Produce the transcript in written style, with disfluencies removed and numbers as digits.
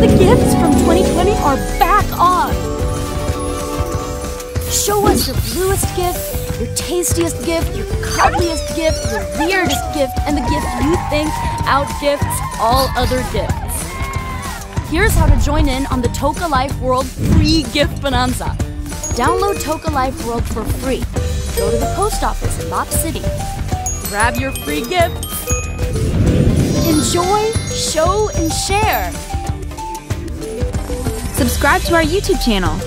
The gifts from 2020 are back on! Show us your bluest gift, your tastiest gift, your cuddliest gift, your weirdest gift, and the gift you think outgifts all other gifts. Here's how to join in on the Toca Life World free gift bonanza. Download Toca Life World for free. Go to the post office in Lop City. Grab your free gift. Enjoy, show, and share. Subscribe to our YouTube channel.